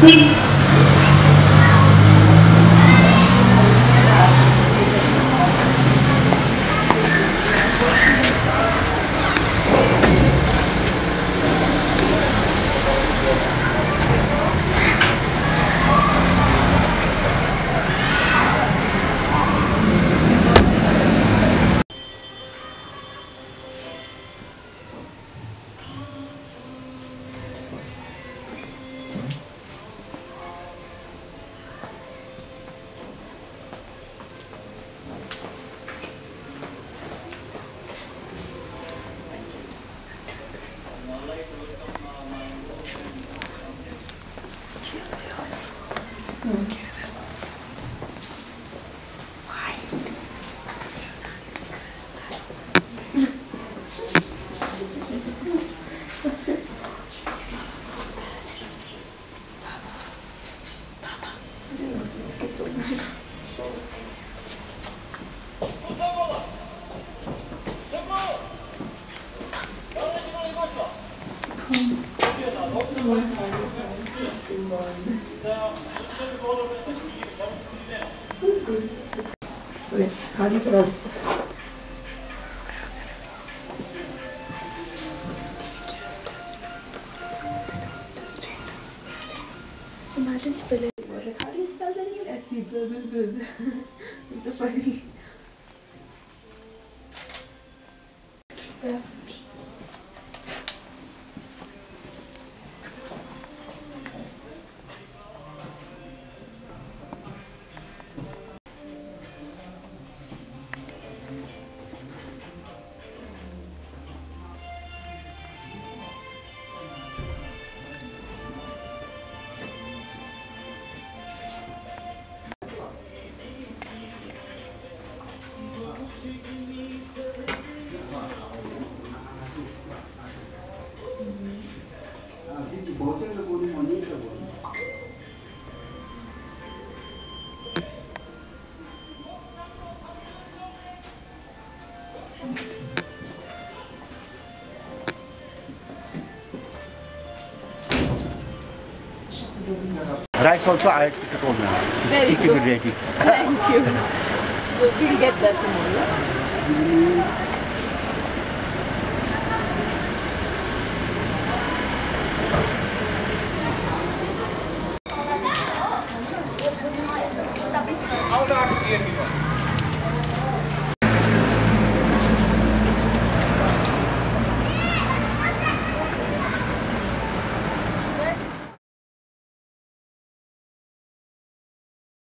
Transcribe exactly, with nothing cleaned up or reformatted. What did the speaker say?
Imagine spelling it. How do you spell the name? S E B B B. It's so funny. Yeah. Rice also I have to call now. Very good. Thank you. So we'll get that tomorrow.